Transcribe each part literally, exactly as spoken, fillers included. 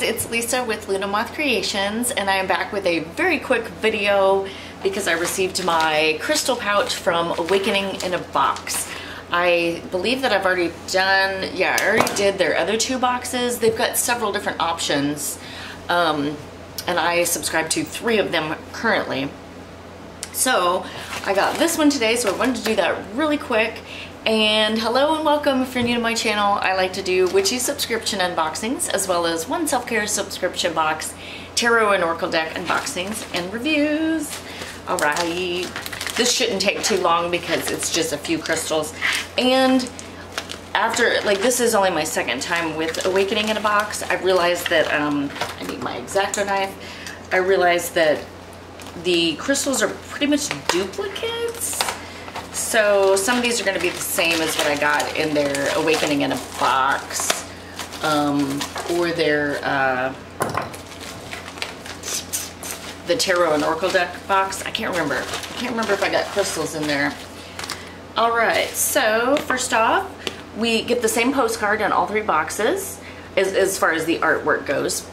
guys, it's Lisa with Luna Moth Creations, and I am back with a very quick video because I received my crystal pouch from Awakening in a Box. I believe that I've already done, yeah, I already did their other two boxes. They've got several different options, um, and I subscribe to three of them currently. So I got this one today, so I wanted to do that really quick. And hello and welcome. If you're new to my channel, I like to do witchy subscription unboxings, as well as one self-care subscription box, tarot and oracle deck unboxings, and reviews. All right, this shouldn't take too long because it's just a few crystals. And after, like, this is only my second time with Awakening in a Box. I realized that um I need my X-Acto knife. I realized that the crystals are pretty much duplicates. So some of these are going to be the same as what I got in their Awakening in a Box, um, or their uh, the Tarot and Oracle deck box. I can't remember. I can't remember if I got crystals in there. All right. So first off, we get the same postcard on all three boxes, as, as far as the artwork goes,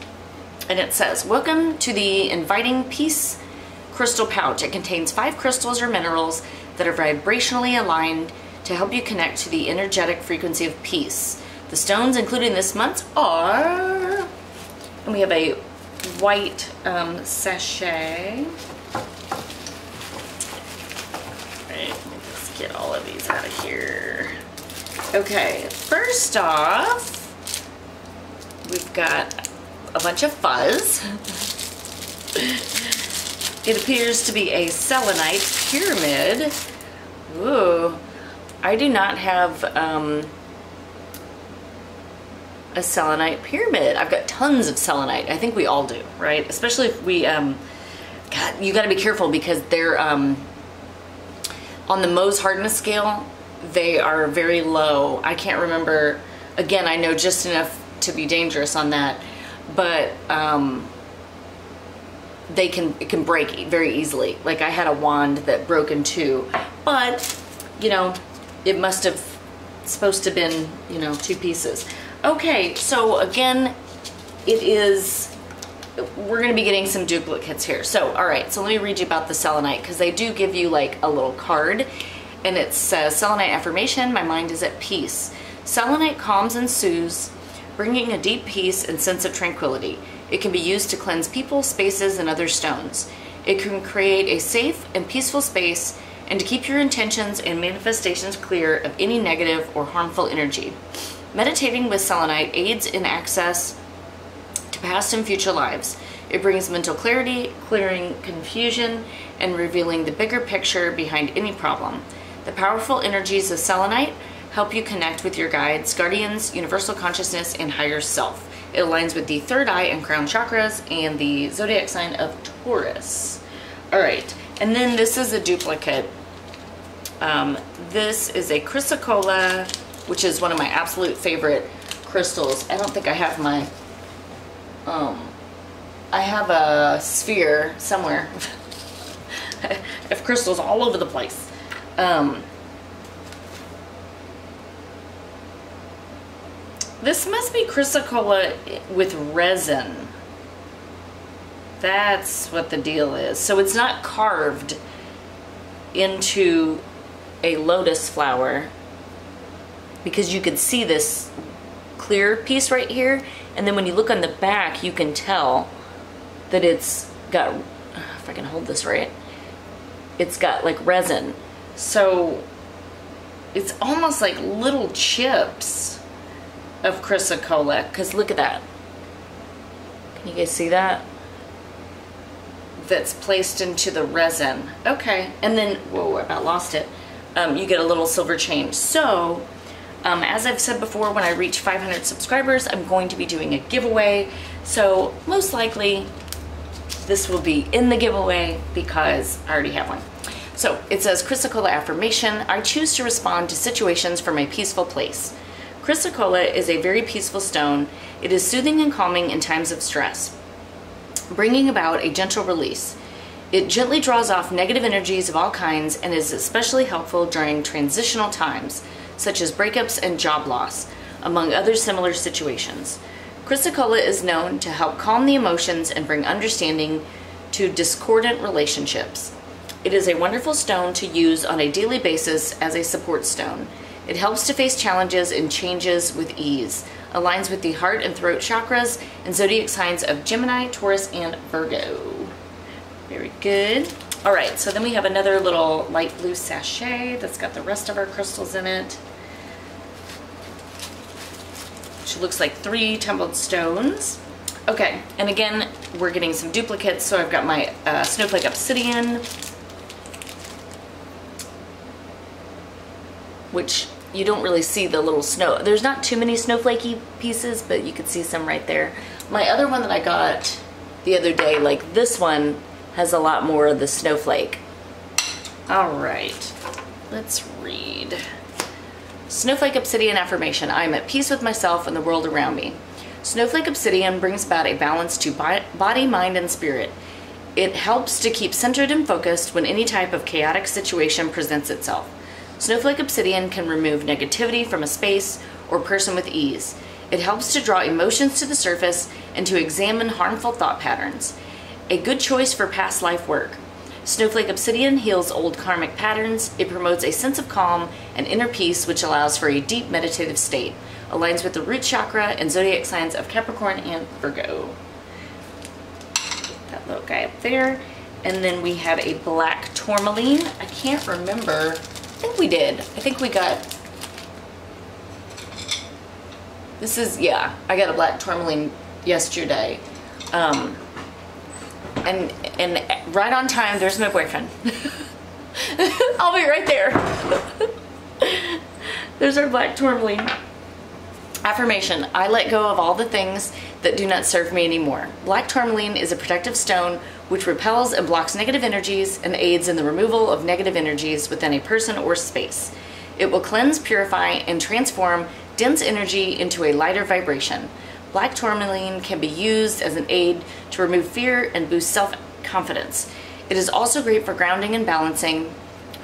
and it says, "Welcome to the inviting peace crystal pouch. It contains five crystals or minerals that are vibrationally aligned to help you connect to the energetic frequency of peace. The stones included in this month are..." And we have a white um, sachet. Alright, let's get all of these out of here. Okay, first off, we've got a bunch of fuzz. It appears to be a selenite pyramid. Ooh, I do not have um, a selenite pyramid. I've got tons of selenite. I think we all do, right? Especially if we, um, God, you gotta be careful because they're, um, on the Mohs hardness scale, they are very low. I can't remember, again, I know just enough to be dangerous on that, but um, they can, it can break very easily. Like, I had a wand that broke in two, but you know, it must have supposed to been, you know, two pieces. Okay, so again, it is, we're gonna be getting some duplicates here. So, all right, so let me read you about the selenite, because they do give you like a little card, and it says, "Selenite affirmation, my mind is at peace. Selenite calms and soothes, bringing a deep peace and sense of tranquility. It can be used to cleanse people, spaces, and other stones. It can create a safe and peaceful space and to keep your intentions and manifestations clear of any negative or harmful energy. Meditating with selenite aids in access to past and future lives. It brings mental clarity, clearing confusion, and revealing the bigger picture behind any problem. The powerful energies of selenite help you connect with your guides, guardians, universal consciousness, and higher self. It aligns with the third eye and crown chakras and the zodiac sign of Taurus." All right, and then this is a duplicate. Um, this is a chrysocolla, which is one of my absolute favorite crystals. I don't think I have my, um, I have a sphere somewhere. I have crystals all over the place. Um, This must be chrysocolla with resin. That's what the deal is. So it's not carved into a lotus flower, because you could see this clear piece right here, and then when you look on the back, you can tell that it's got, if I can hold this right, it's got like resin. So it's almost like little chips of chrysocolla, because look at that. Can you guys see that? That's placed into the resin. Okay, and then, whoa, I about lost it. Um, you get a little silver change. So, um, as I've said before, when I reach five hundred subscribers, I'm going to be doing a giveaway. So, most likely, this will be in the giveaway because I already have one. So, it says, "Chrysocolla affirmation, I choose to respond to situations from a peaceful place. Chrysocolla is a very peaceful stone. It is soothing and calming in times of stress, bringing about a gentle release. It gently draws off negative energies of all kinds and is especially helpful during transitional times, such as breakups and job loss, among other similar situations. Chrysocolla is known to help calm the emotions and bring understanding to discordant relationships. It is a wonderful stone to use on a daily basis as a support stone. It helps to face challenges and changes with ease. Aligns with the heart and throat chakras and zodiac signs of Gemini, Taurus, and Virgo. Very good. All right, so then we have another little light blue sachet that's got the rest of our crystals in it, which looks like three tumbled stones. Okay, and again, we're getting some duplicates, so I've got my uh, Snowflake Obsidian, which you don't really see the little snow. There's not too many snowflakey pieces, but you can see some right there. My other one that I got the other day, like this one, has a lot more of the snowflake. All right, let's read. Snowflake Obsidian affirmation. I am at peace with myself and the world around me. Snowflake Obsidian brings about a balance to body, mind, and spirit. It helps to keep centered and focused when any type of chaotic situation presents itself. Snowflake Obsidian can remove negativity from a space or person with ease. It helps to draw emotions to the surface and to examine harmful thought patterns. A good choice for past life work. Snowflake Obsidian heals old karmic patterns. It promotes a sense of calm and inner peace, which allows for a deep meditative state. Aligns with the root chakra and zodiac signs of Capricorn and Virgo. That little guy up there. And then we have a black tourmaline. I can't remember. I think we did. I think we got, this is, yeah, I got a black tourmaline yesterday. Um, and and right on time, there's my boyfriend. I'll be right there. There's our black tourmaline. Affirmation, I let go of all the things that do not serve me anymore. Black tourmaline is a protective stone which repels and blocks negative energies and aids in the removal of negative energies within a person or space. It will cleanse, purify, and transform dense energy into a lighter vibration. Black tourmaline can be used as an aid to remove fear and boost self-confidence. It is also great for grounding and balancing,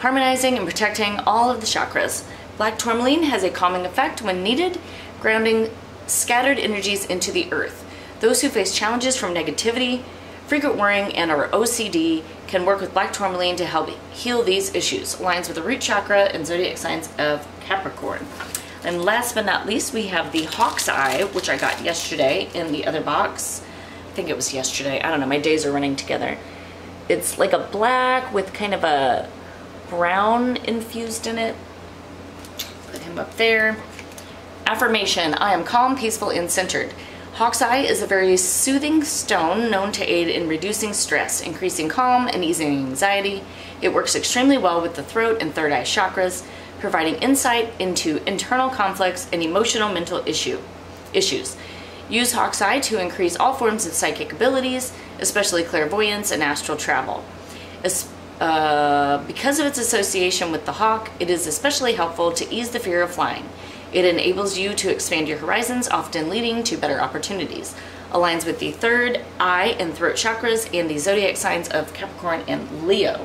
harmonizing and protecting all of the chakras. Black tourmaline has a calming effect when needed, grounding scattered energies into the earth. Those who face challenges from negativity, frequent worrying, and are O C D can work with black tourmaline to help heal these issues. Aligns with the root chakra and zodiac signs of Capricorn. And last but not least, we have the hawk's eye, which I got yesterday in the other box. I think it was yesterday. I don't know. My days are running together. It's like a black with kind of a brown infused in it. Put him up there. Affirmation, I am calm, peaceful, and centered. Hawk's eye is a very soothing stone known to aid in reducing stress, increasing calm, and easing anxiety. It works extremely well with the throat and third eye chakras, providing insight into internal conflicts and emotional mental issue, issues. Use hawk's eye to increase all forms of psychic abilities, especially clairvoyance and astral travel. As, uh, because of its association with the hawk, it is especially helpful to ease the fear of flying. It enables you to expand your horizons, often leading to better opportunities. Aligns with the third eye and throat chakras and the zodiac signs of Capricorn and Leo.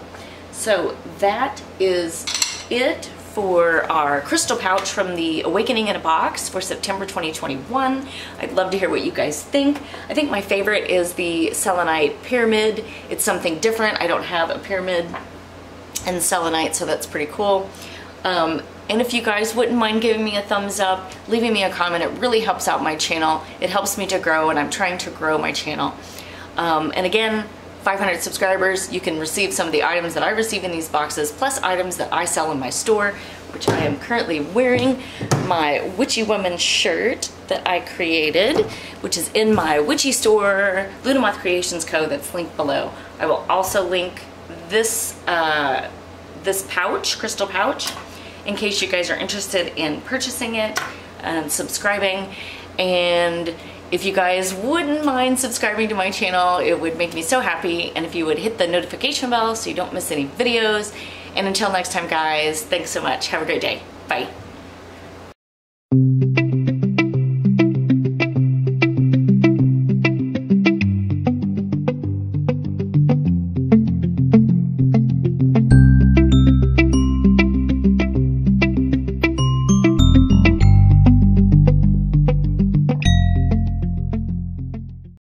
So that is it for our crystal pouch from the Awakening in a Box for September twenty twenty-one. I'd love to hear what you guys think. I think my favorite is the selenite pyramid. It's something different. I don't have a pyramid and selenite, so that's pretty cool. Um, And if you guys wouldn't mind giving me a thumbs up, leaving me a comment, it really helps out my channel. It helps me to grow, and I'm trying to grow my channel. Um, and again, five hundred subscribers, you can receive some of the items that I receive in these boxes, plus items that I sell in my store, which I am currently wearing my Witchy Woman shirt that I created, which is in my Witchy store, Luna Moth Creations Co. that's linked below. I will also link this, uh, this pouch, crystal pouch, in case you guys are interested in purchasing it and subscribing. And if you guys wouldn't mind subscribing to my channel, it would make me so happy. And if you would hit the notification bell so you don't miss any videos. And until next time, guys, thanks so much. Have a great day. Bye.